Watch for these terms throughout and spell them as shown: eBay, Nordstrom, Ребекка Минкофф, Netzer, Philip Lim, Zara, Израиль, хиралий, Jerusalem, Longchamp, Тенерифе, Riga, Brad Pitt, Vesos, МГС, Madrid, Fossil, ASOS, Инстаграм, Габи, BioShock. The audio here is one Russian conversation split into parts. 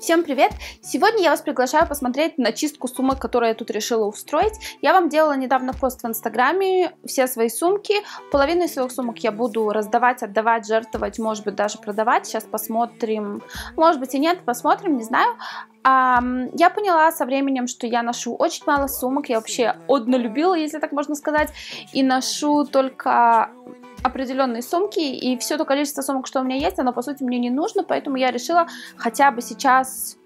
Всем привет! Сегодня я вас приглашаю посмотреть на чистку сумок, которую я тут решила устроить. Я вам делала недавно пост в Инстаграме, все свои сумки. Половину из своих сумок я буду раздавать, отдавать, жертвовать, может быть, даже продавать. Сейчас посмотрим. Может быть и нет, посмотрим, не знаю. Я поняла со временем, что я ношу очень мало сумок. Я вообще однолюбила, если так можно сказать. И ношу только определенные сумки, и все то количество сумок, что у меня есть, оно по сути мне не нужно, поэтому я решила хотя бы сейчас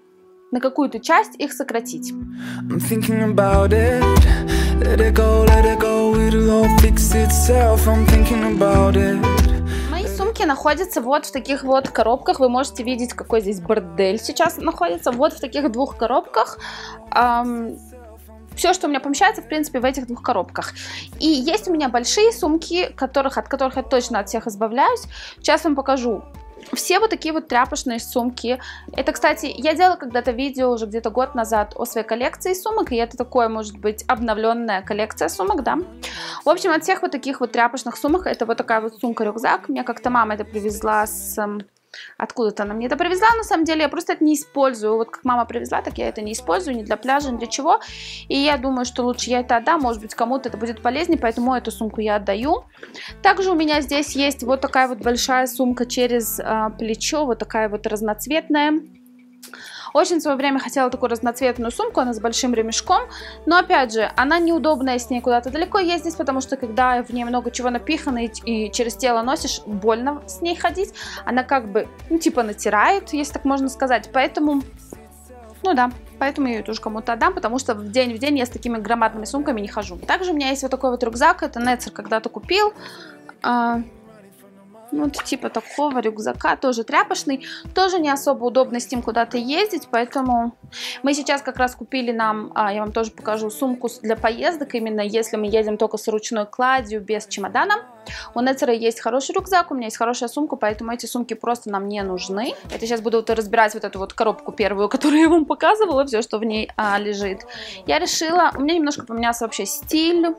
на какую-то часть их сократить. Мои сумки находятся вот в таких вот коробках, вы можете видеть, какой здесь бордель сейчас находится, вот в таких двух коробках. Все, что у меня помещается, в принципе, в этих двух коробках. И есть у меня большие сумки, от которых я точно от всех избавляюсь. Сейчас вам покажу. Все вот такие вот тряпочные сумки. Это, кстати, я делала когда-то видео уже где-то год назад о своей коллекции сумок. И это такое, может быть, обновленная коллекция сумок, да. В общем, от всех вот таких вот тряпочных сумок. Это вот такая вот сумка-рюкзак. Мне как-то мама это привезла с... Откуда-то она мне это привезла, на самом деле я просто это не использую, вот как мама привезла, так я это не использую, ни для пляжа, ни для чего. И я думаю, что лучше я это отдам, может быть кому-то это будет полезнее, поэтому эту сумку я отдаю. Также у меня здесь есть вот такая вот большая сумка через плечо, вот такая вот разноцветная. Очень в свое время хотела такую разноцветную сумку, она с большим ремешком, но опять же, она неудобная, с ней куда-то далеко ездить, потому что когда в ней много чего напихано и через тело носишь, больно с ней ходить, она как бы, ну, типа натирает, если так можно сказать, поэтому, ну да. Поэтому я ее тоже кому-то отдам, потому что в день я с такими громадными сумками не хожу. Также у меня есть вот такой вот рюкзак, это Netzer когда-то купил. Ну, типа такого рюкзака, тоже тряпочный, тоже не особо удобно с ним куда-то ездить, поэтому мы сейчас как раз купили нам, я вам тоже покажу, сумку для поездок, именно если мы едем только с ручной кладью, без чемодана. У Нетцера есть хороший рюкзак, у меня есть хорошая сумка, поэтому эти сумки просто нам не нужны. Это сейчас буду разбирать вот эту вот коробку первую, которую я вам показывала, все, что в ней лежит. Я решила, у меня немножко поменялся вообще стиль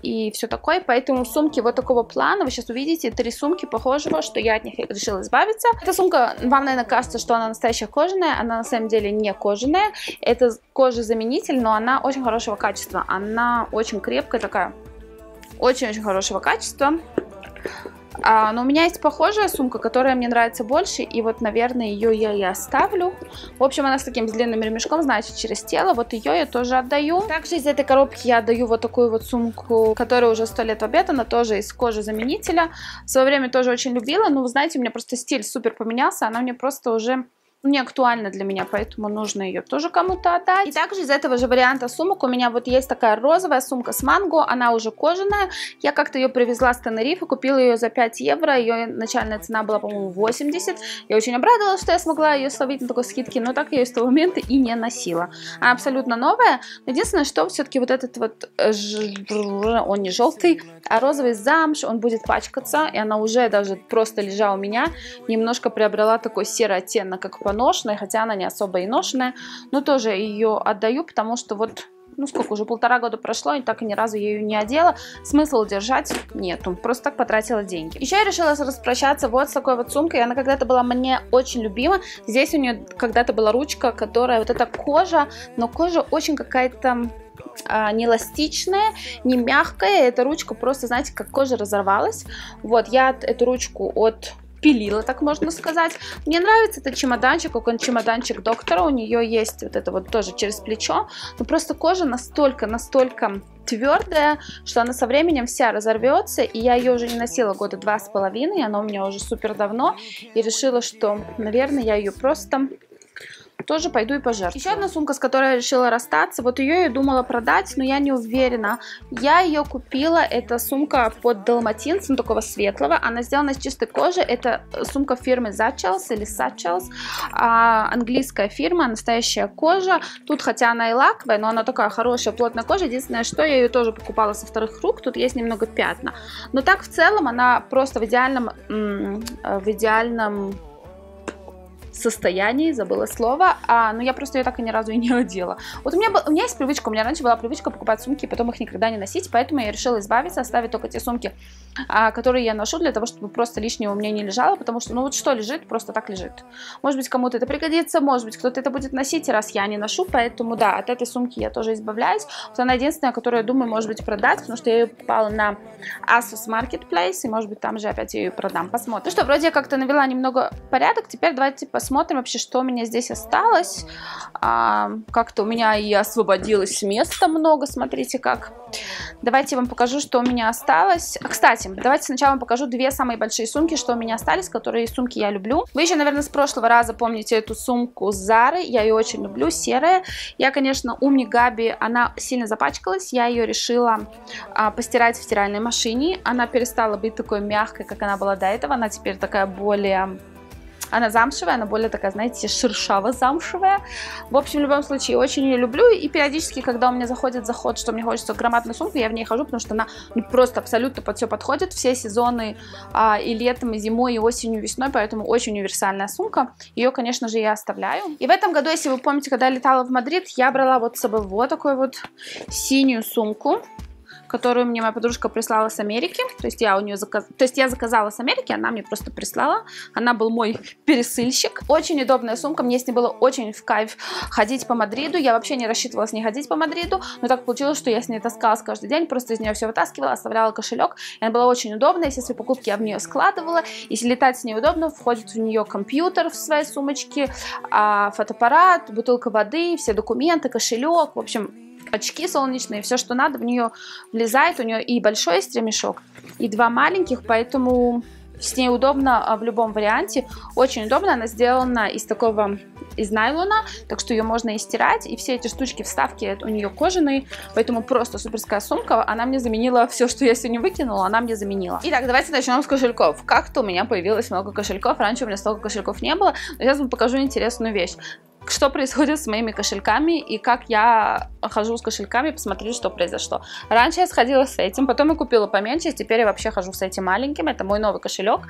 и все такое, поэтому сумки вот такого плана, вы сейчас увидите, три сумки похожего, что я от них решила избавиться. Эта сумка, вам, наверное, кажется, что она настоящая кожаная, она на самом деле не кожаная, это кожезаменитель, но она очень хорошего качества, она очень крепкая такая, очень-очень хорошего качества. Но у меня есть похожая сумка, которая мне нравится больше, и вот, наверное, ее я и оставлю. В общем, она с таким длинным ремешком, значит, через тело, вот ее я тоже отдаю. Также из этой коробки я отдаю вот такую вот сумку, которая уже 100 лет в обед, она тоже из кожезаменителя. В свое время тоже очень любила, но, вы знаете, у меня просто стиль супер поменялся, она мне просто уже... не актуальна для меня, поэтому нужно ее тоже кому-то отдать. И также из этого же варианта сумок у меня вот есть такая розовая сумка с манго, она уже кожаная, я как-то ее привезла с Тенерифе, купила ее за 5 евро, ее начальная цена была, по-моему, 80, я очень обрадовалась, что я смогла ее словить на такой скидке, но так я ее с того момента и не носила. Она абсолютно новая, но единственное, что все-таки вот этот вот, он не желтый, а розовый замш, он будет пачкаться, и она уже даже просто лежа у меня, немножко приобрела такой серый оттенок, как ношеная, хотя она не особо и ношеная, но тоже ее отдаю, потому что вот, ну сколько уже, 1,5 года прошло, и так и ни разу я ее не одела, смысла держать нету, просто так потратила деньги. Еще я решила распрощаться вот с такой вот сумкой, она когда-то была мне очень любима, здесь у нее когда-то была ручка, которая вот эта кожа, но кожа очень какая-то... не эластичная, не мягкая, эта ручка просто, знаете, как кожа разорвалась, вот, я эту ручку отпилила, так можно сказать, мне нравится этот чемоданчик, как он чемоданчик доктора, у нее есть вот это вот тоже через плечо, но просто кожа настолько твердая, что она со временем вся разорвется, и я ее уже не носила года 2,5, она у меня уже супер давно, и решила, что, наверное, я ее просто... тоже пойду и пожертвую. Еще одна сумка, с которой я решила расстаться, вот ее я думала продать, но я не уверена. Я ее купила, это сумка под далматинцем, такого светлого, она сделана из чистой кожи, это сумка фирмы Zara, английская фирма, настоящая кожа, тут хотя она и лаковая, но она такая хорошая, плотная кожа, единственное, что я ее тоже покупала со вторых рук, тут есть немного пятна, но так в целом она просто в идеальном состоянии, забыла слово, но я просто ее так и ни разу и не одела. Вот у меня есть привычка, у меня раньше была привычка покупать сумки и потом их никогда не носить, поэтому я решила избавиться, оставить только те сумки, которые я ношу, для того, чтобы просто лишнего у меня не лежало, потому что, ну вот что лежит, просто так лежит. Может быть, кому-то это пригодится, может быть, кто-то это будет носить, раз я не ношу, поэтому, да, от этой сумки я тоже избавляюсь. Вот она единственная, которую, я думаю, может быть, продать, потому что я ее попала на ASOS Marketplace, и, может быть, там же опять ее продам, посмотрим. Ну что, вроде я как-то навела немного порядок, теперь давайте посмотрим вообще, что у меня здесь осталось. Как-то у меня и освободилось места много, смотрите как. Давайте я вам покажу, что у меня осталось. Кстати, давайте сначала вам покажу две самые большие сумки, что у меня остались, которые сумки я люблю. Вы еще, наверное, с прошлого раза помните эту сумку Зары, я ее очень люблю, серая. Я, конечно, умник Габи, она сильно запачкалась, я ее решила постирать в стиральной машине. Она перестала быть такой мягкой, как она была до этого, она теперь такая более... Она замшевая, она более такая, знаете, шершаво-замшевая. В общем, в любом случае, очень ее люблю. И периодически, когда у меня заходит заход, что мне хочется громадную сумку, я в ней хожу, потому что она просто абсолютно под все подходит. Все сезоны и летом, и зимой, и осенью, и весной. Поэтому очень универсальная сумка. Ее, конечно же, я оставляю. И в этом году, если вы помните, когда я летала в Мадрид, я брала вот с собой вот такую вот синюю сумку, которую мне моя подружка прислала с Америки, то есть я заказала с Америки, она мне просто прислала, она был мой пересыльщик. Очень удобная сумка, мне с ней было очень в кайф ходить по Мадриду, я вообще не рассчитывала с ней ходить по Мадриду, но так получилось, что я с ней таскалась каждый день, просто из нее все вытаскивала, оставляла кошелек, и она была очень удобная, все свои покупки я в нее складывала, если летать с ней удобно, входит в нее компьютер в своей сумочке, фотоаппарат, бутылка воды, все документы, кошелек, в общем... Очки солнечные, все, что надо, в нее влезает. У нее и большой стремешок, и два маленьких, поэтому с ней удобно в любом варианте. Очень удобно, она сделана из найлона, так что ее можно и стирать. И все эти штучки, вставки у нее кожаные, поэтому просто суперская сумка. Она мне заменила все, что я сегодня выкинула, она мне заменила. Итак, давайте начнем с кошельков. Как-то у меня появилось много кошельков, раньше у меня столько кошельков не было, но сейчас вам покажу интересную вещь. Что происходит с моими кошельками и как я хожу с кошельками, посмотрю, что произошло. Раньше я сходила с этим, потом я купила поменьше, теперь я вообще хожу с этим маленьким, это мой новый кошелек.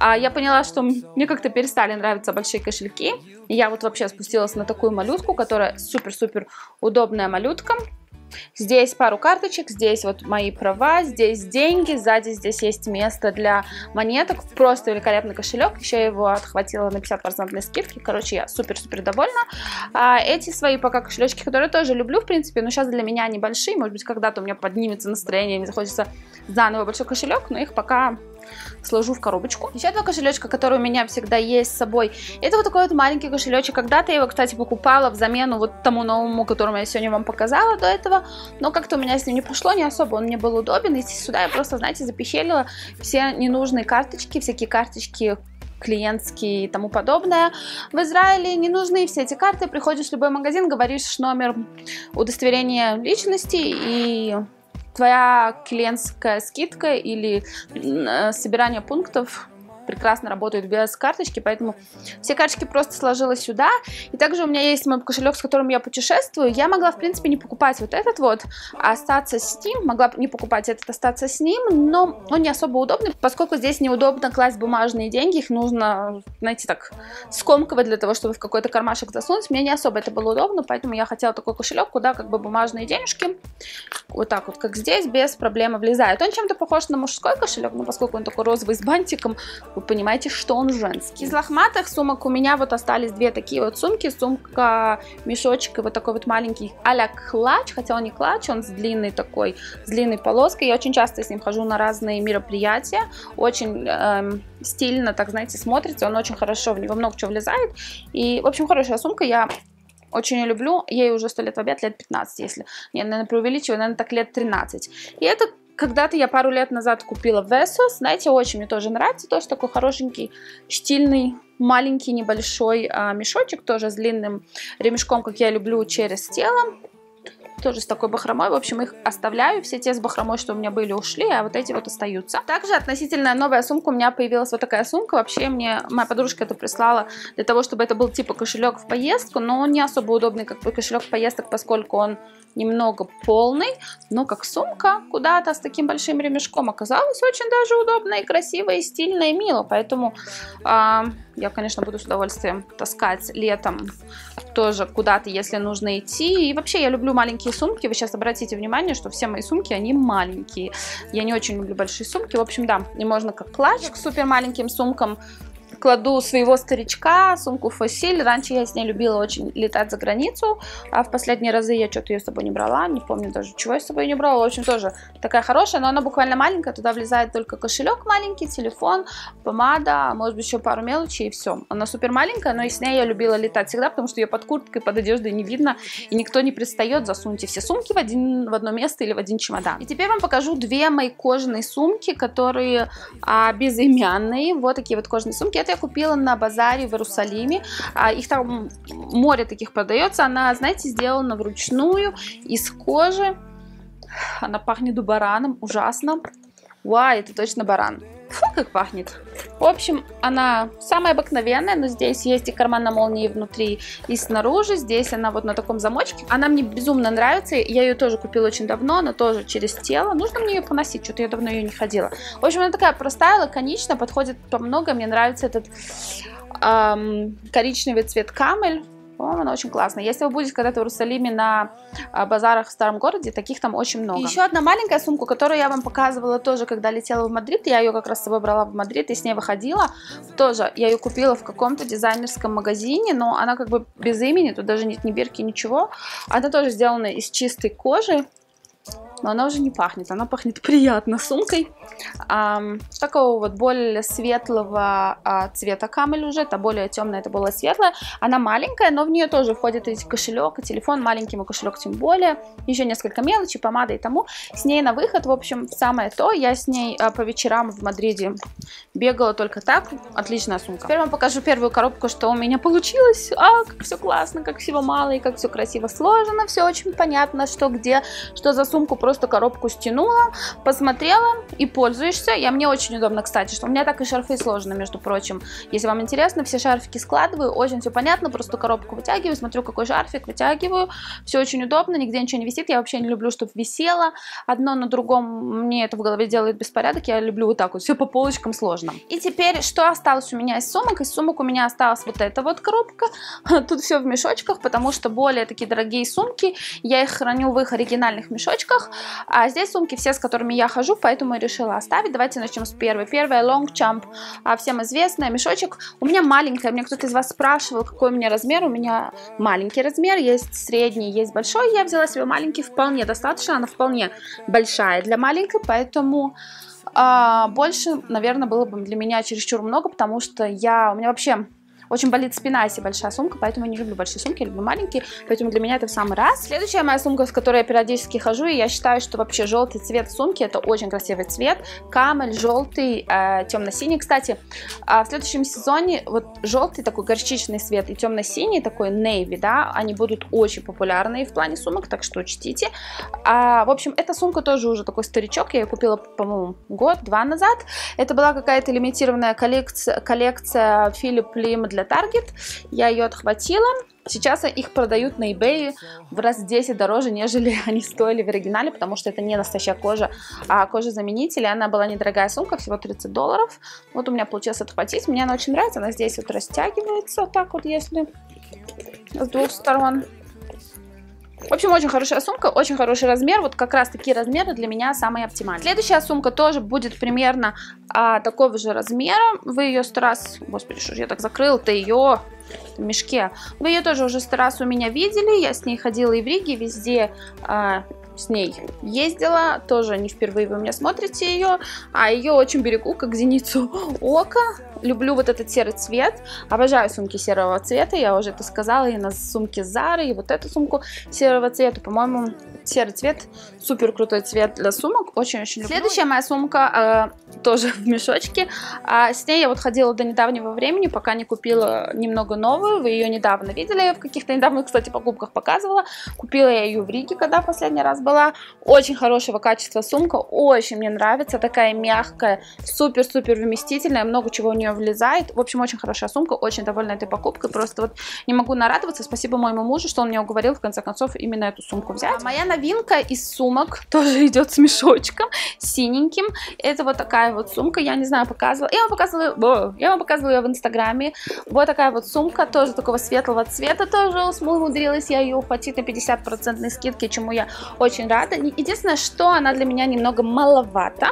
Я поняла, что мне как-то перестали нравиться большие кошельки, и я вот вообще спустилась на такую малютку, которая супер-супер удобная малютка. Здесь пару карточек, здесь вот мои права, здесь деньги, сзади здесь есть место для монеток. Просто великолепный кошелек, еще я его отхватила на 50% скидки. Короче, я супер-супер довольна. Эти свои пока кошелечки, которые тоже люблю, в принципе, но сейчас для меня они большие. Может быть, когда-то у меня поднимется настроение, мне захочется заново большой кошелек, но их пока... сложу в коробочку. Еще два кошелечка, которые у меня всегда есть с собой. Это вот такой вот маленький кошелечек. Когда-то я его, кстати, покупала в замену вот тому новому, которому я сегодня вам показала до этого. Но как-то у меня с ним не пошло, не особо. Он мне был удобен. И сюда я просто, знаете, запихелила все ненужные карточки, всякие карточки клиентские и тому подобное. В Израиле не нужны все эти карты. Приходишь в любой магазин, говоришь номер удостоверения личности и... твоя клиентская скидка или собирание пунктов прекрасно работают без карточки, поэтому все карточки просто сложила сюда. И также у меня есть мой кошелек, с которым я путешествую. Я могла, в принципе, не покупать вот этот вот, а остаться с ним. Могла не покупать этот, остаться с ним, но он не особо удобный, поскольку здесь неудобно класть бумажные деньги. Их нужно, знаете, так скомкивать для того, чтобы в какой-то кармашек засунуть. Мне не особо это было удобно, поэтому я хотела такой кошелек, куда как бы бумажные денежки вот так вот, как здесь, без проблем влезают. Он чем-то похож на мужской кошелек, но поскольку он такой розовый с бантиком, вы понимаете, что он женский. Из лохматых сумок у меня вот остались две такие вот сумки. Сумка, мешочек и вот такой вот маленький а-ля клатч. Хотя он не клатч, он с длинной такой, с длинной полоской. Я очень часто с ним хожу на разные мероприятия. Очень стильно, так знаете, смотрится. Он очень хорошо, в него много чего влезает. И, в общем, хорошая сумка. Я... очень ее люблю, ей уже 100 лет в обед, лет 15, если, я, наверное, преувеличиваю, наверное, так лет 13. И это когда-то я пару лет назад купила в Vesos, знаете, очень мне тоже нравится, тоже такой хорошенький, стильный, маленький, небольшой мешочек, тоже с длинным ремешком, как я люблю, через тело. тоже с такой бахромой. В общем, их оставляю. Все те с бахромой, что у меня были, ушли, а вот эти вот остаются. Также относительно новая сумка. У меня появилась вот такая сумка. Вообще, мне моя подружка это прислала для того, чтобы это был типа кошелек в поездку, но он не особо удобный, как бы кошелек в поездок, поскольку он немного полный, но как сумка куда-то с таким большим ремешком оказалась очень даже удобная, и красивая, и стильная, и мило. Поэтому я, конечно, буду с удовольствием таскать летом тоже куда-то, если нужно идти. И вообще я люблю маленькие сумки. Вы сейчас обратите внимание, что все мои сумки, они маленькие. Я не очень люблю большие сумки. В общем, да, и можно как клатч к супер маленьким сумкам. Кладу своего старичка, сумку Fossil. Раньше я с ней любила очень летать за границу, а в последние разы я что-то ее с собой не брала, не помню даже, чего я с собой не брала. В общем, тоже такая хорошая, но она буквально маленькая, туда влезает только кошелек маленький, телефон, помада, может быть, еще пару мелочей, и все. Она супер маленькая, но и с ней я любила летать всегда, потому что ее под курткой, под одеждой не видно, и никто не пристает. Засуньте все сумки в одно место или в один чемодан. И теперь вам покажу две мои кожаные сумки, которые безымянные, вот такие вот кожаные сумки. Это я купила на базаре в Иерусалиме. Их там море таких продается. Она, знаете, сделана вручную из кожи. Она пахнет бараном ужасно. Вау, это точно баран. Фу, как пахнет. В общем, она самая обыкновенная, но здесь есть и карман на молнии внутри, и снаружи. Здесь она вот на таком замочке. Она мне безумно нравится, я ее тоже купила очень давно, она тоже через тело. Нужно мне ее поносить, что-то я давно ее не ходила. В общем, она такая простая, лаконичная, подходит по много. Мне нравится этот коричневый цвет камель. По-моему, она очень классная. Если вы будете когда-то в Иерусалиме на базарах в старом городе, таких там очень много. И еще одна маленькая сумка, которую я вам показывала тоже, когда летела в Мадрид. Я ее как раз с собой брала в Мадрид и с ней выходила. Тоже я ее купила в каком-то дизайнерском магазине, но она как бы без имени, тут даже нет ни бирки, ничего. Она тоже сделана из чистой кожи, но она уже не пахнет, она пахнет приятно сумкой. Такого вот более светлого цвета камель уже, это более темная, это более светлая. Она маленькая, но в нее тоже входит и кошелек, и телефон, маленький мой кошелек тем более. Еще несколько мелочей, помада и тому. С ней на выход, в общем, самое то. Я с ней по вечерам в Мадриде бегала только так. Отличная сумка. Теперь вам покажу первую коробку, что у меня получилось. Как все классно, как всего мало и как все красиво сложено. Все очень понятно, что где, что за сумку. Просто коробку стянула, посмотрела и пользуешься. Мне очень удобно, кстати, что у меня так и шарфы сложены, между прочим. Если вам интересно, все шарфики складываю, очень все понятно, просто коробку вытягиваю, смотрю, какой шарфик, вытягиваю. Все очень удобно, нигде ничего не висит. Я вообще не люблю, чтобы висело одно на другом. Мне это в голове делает беспорядок. Я люблю вот так вот, все по полочкам сложно. И теперь, что осталось у меня из сумок? Из сумок у меня осталась вот эта вот коробка. Тут все в мешочках, потому что более такие дорогие сумки, я их храню в их оригинальных мешочках. А здесь сумки все, с которыми я хожу, поэтому я решила оставить. Давайте начнем с первой. Первая Longchamp, всем известная, мешочек. У меня маленькая, меня кто-то из вас спрашивал, какой у меня размер. У меня маленький размер, есть средний, есть большой. Я взяла себе маленький, вполне достаточно, она вполне большая для маленькой, поэтому... больше, наверное, было бы для меня чересчур много, потому что у меня вообще... очень болит спина, если большая сумка, поэтому я не люблю большие сумки, я люблю маленькие, поэтому для меня это в самый раз. Следующая моя сумка, с которой я периодически хожу, и я считаю, что вообще желтый цвет сумки, это очень красивый цвет, камель, желтый, темно-синий. Кстати, в следующем сезоне вот желтый такой горчичный цвет и темно-синий такой navy, да, они будут очень популярны в плане сумок, так что учтите. В общем, эта сумка тоже уже такой старичок, я ее купила, по-моему, год-два назад. Это была какая-то лимитированная коллекция Philip Lim для Target, я ее отхватила. Сейчас их продают на eBay в раз 10 дороже, нежели они стоили в оригинале, потому что это не настоящая кожа, а кожезаменитель. Она была недорогая сумка, всего $30. Вот у меня получилось отхватить, мне она очень нравится. Она здесь вот растягивается, так вот, если с двух сторон. В общем, очень хорошая сумка, очень хороший размер. Вот как раз такие размеры для меня самые оптимальные. Следующая сумка тоже будет примерно такого же размера. Вы ее сто раз... Господи, что же я так закрыла-то ее... в мешке. Вы ее тоже уже сто раз у меня видели. Я с ней ходила и в Риге, везде с ней ездила, тоже не впервые вы меня смотрите ее, а ее очень берегу, как зеницу ока. Люблю вот этот серый цвет, обожаю сумки серого цвета, я уже это сказала, и на сумке Зары, и вот эту сумку серого цвета, по-моему, серый цвет, супер крутой цвет для сумок, очень-очень люблю. Следующая моя сумка тоже в мешочке, с ней я вот ходила до недавнего времени, пока не купила немного новую, вы ее недавно видели, в каких-то недавних, кстати, покупках показывала, купила я ее в Риге, когда в последний раз была, очень хорошего качества сумка, очень мне нравится, такая мягкая, супер-супер вместительная, много чего у нее влезает. В общем, очень хорошая сумка, очень довольна этой покупкой. Просто вот не могу нарадоваться. Спасибо моему мужу, что он меня уговорил в конце концов именно эту сумку взять. Моя новинка из сумок тоже идет с мешочком синеньким. Это вот такая вот сумка. Я не знаю, показывала. Я вам показывала ее в Инстаграме. Вот такая вот сумка, тоже такого светлого цвета. Тоже умудрилась я ее ухватить на 50% скидки, чему я очень рада. Единственное, что она для меня немного маловата.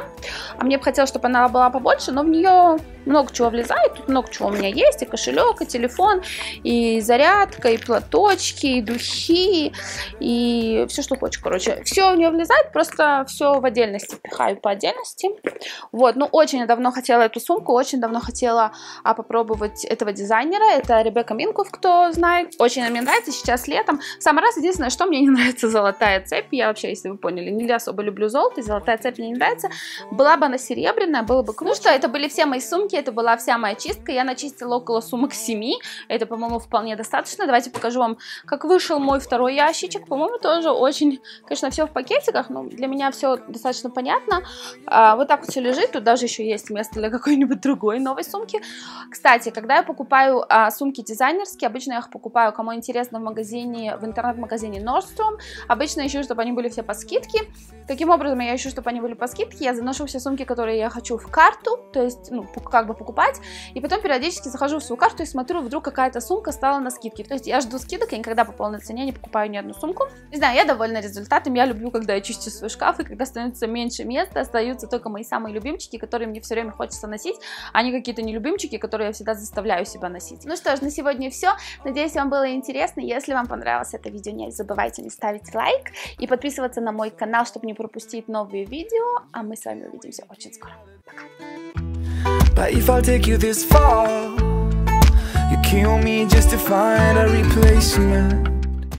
А мне бы хотелось, чтобы она была побольше, но в нее много чего влезает, тут много чего у меня есть, и кошелек, и телефон, и зарядка, и платочки, и духи, и все, что хочешь, короче, все у нее влезает, просто все в отдельности, пихаю по отдельности, вот, ну, очень давно хотела эту сумку, очень давно хотела попробовать этого дизайнера, это Ребекка Минкофф, кто знает, очень мне нравится, сейчас летом, в самый раз, единственное, что мне не нравится золотая цепь, я вообще, если вы поняли, не особо люблю золото, золотая цепь мне не нравится, была бы она серебряная, было бы круто. Ну что, это были все мои сумки, это была вся моя чистка, я начистила около сумок 7, это, по-моему, вполне достаточно, давайте покажу вам, как вышел мой второй ящичек, по-моему, тоже очень, конечно, все в пакетиках, но для меня все достаточно понятно, вот так вот все лежит, тут даже еще есть место для какой-нибудь другой новой сумки, кстати, когда я покупаю сумки дизайнерские, обычно я их покупаю, кому интересно, в магазине, в интернет-магазине Nordstrom, обычно ищу, чтобы они были все по скидке, таким образом я ищу, чтобы они были по скидке, я заношу все сумки, которые я хочу в карту, то есть, ну, как бы покупать, и потом периодически захожу в свою карту и смотрю, вдруг какая-то сумка стала на скидке, то есть я жду скидок, я никогда по полной цене не покупаю ни одну сумку, не знаю, я довольна результатом, я люблю, когда я чищу свой шкаф, и когда становится меньше места, остаются только мои самые любимчики, которые мне все время хочется носить, а не какие-то нелюбимчики, которые я всегда заставляю себя носить. Ну что ж, на сегодня все, надеюсь, вам было интересно, если вам понравилось это видео, не забывайте не ставить лайк и подписываться на мой канал, чтобы не пропустить новые видео, а мы с вами увидимся очень скоро, пока! But if I take you this far, you kill me just to find a replacement.